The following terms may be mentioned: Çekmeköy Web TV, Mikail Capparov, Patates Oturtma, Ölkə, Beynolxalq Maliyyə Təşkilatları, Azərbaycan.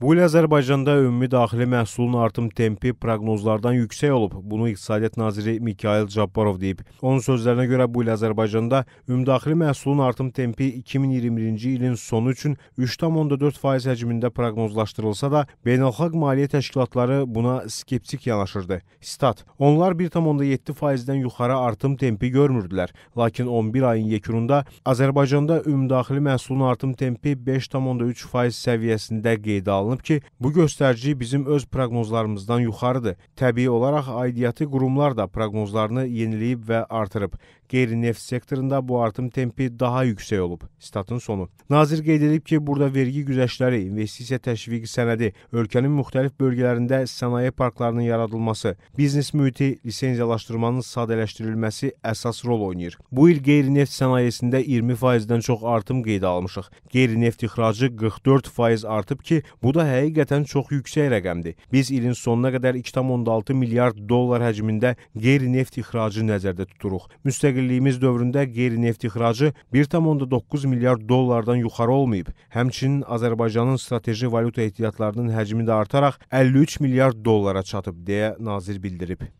Bu il Azərbaycanda ümumi daxili məhsulun artım tempi proqnozlardan yüksək olub. Bunu İqtisadiyyat Naziri Mikail Capparov deyib. Onun sözlərinə görə bu il Azərbaycanda ümumi daxili məhsulun artım tempi 2021-ci ilin sonu üçün 3,4% həcmində proqnozlaşdırılsa da, Beynolxalq Maliyyə Təşkilatları buna skeptik yanaşırdı. Stat: Onlar 1,7%-dən yuxarı artım tempi görmürdülər. Lakin 11 ayın yekununda Azərbaycanda ümumi daxili məhsulun artım tempi 5,3% səviyyəsində qeydə alındı. Ki, bu göstərici bizim öz proqnozlarımızdan yuxarıdır. Təbii olaraq aidiyyatı qurumlar da proqnozlarını yeniləyib və artırıb. Qeyri-neft sektorunda bu artım tempi daha yüksək olub. Statın sonu. Nazir qeyd edib ki, burada vergi güzəştləri, investisiya təşviqi sənədi, ölkənin müxtəlif bölgələrində sənaye parklarının yaradılması, biznes mühiti, lisenziyalaşdırmanın sadələşdirilməsi əsas rol oynayır. Bu il qeyri-neft sənayesində 20%-dən çox artım qeydə almışıq. Qeyri-neft ixracı 44% artıb ki, bu da həqiqətən çox yüksək rəqəmdir. Biz ilin sonuna qədər 2,6 milyard dollar həcmində qeyri-neft ixracı nəzərdə tuturuq. Müstəqilliyimiz dövründə qeyri-neft ixracı 1,9 milyard dollardan yuxarı olmayıb. Həmçinin Azərbaycanın strateji valyuta ehtiyatlarının həcmi də artaraq 53 milyard dollara çatıb, deyə nazir bildirib.